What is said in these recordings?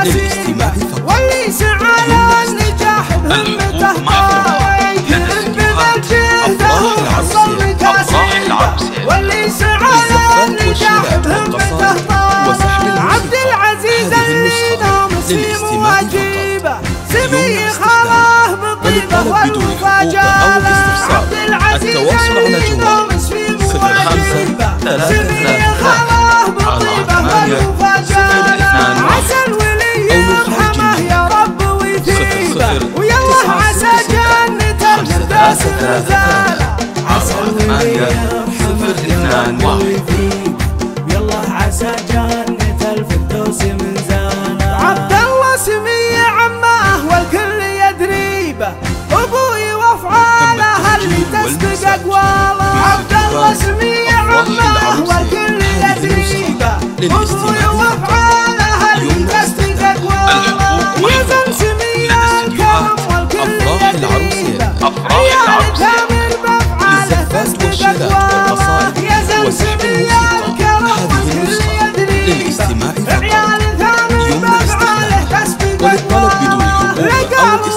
الناسي وليس على النجاح بهمته يهب بذلجته حصل مكاسي وليس على النجاح بهمته عبد العزيز اللينا مسلم واجيبه سمي خلاه بالطيبه والمفاجاه عبد العزيز اللينا مسلم واجيبه سمي خلاه بالطيبه والمفاجاه عسى الولي يرحمه يا رب ويثيبه ويالله عسى جنته بفردوس الرزاله عسى الولي يرحمه ويالله عسى جنته الفردوس منزاله عبد الله سمي عماه والكل يدريبه ابوي وافعاله اللي تصدق اقواله عبد الله سمي عماه والكل يدريبه ابوي وافعاله يزن سميان كرم والكل يدريبه يا عتامر بفعاله تسبق أقواه يزن سميان كرم والكل يدريبه عيال ثامر بفعاله تسبق أقواه لقالوا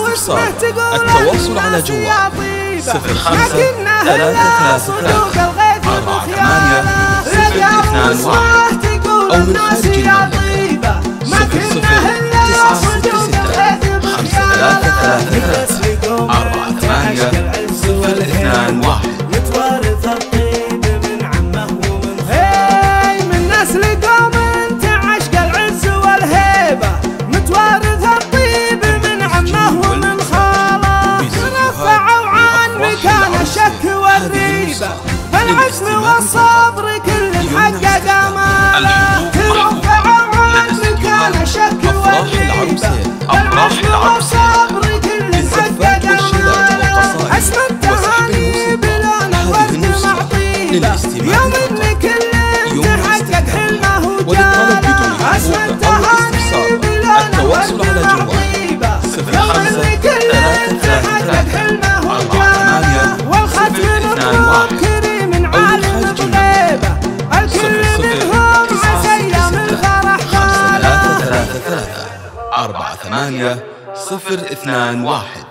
اسمه تقول الناس يا طيبه لكن أهلها صندوق الغيث وخياله لقالوا اسمه تقول الناس يا طيبه لكن أهلها يتوارث الطيب من عمه ومن خاله من نسل قوم انت عشق العز والهيبه متوارث الطيب من عمه ومن خاله تنفعوا عن مكان الشك والريبه بالعزم والصبر كل حقق اماله تنفعوا عن مكان الشك والريبه بالعزم والصبر كل حقق اماله اسمع يوم ان كل تحقق حلمه وجاه اسمى التهاني بلانا وابن عطيبه يوم ان كل تحقق حلمه وجاه والختم مبروك كريم عالم الغيبه الكل منهم عسى ايام الفرح قاله 3 3 3 4 8 0 2 1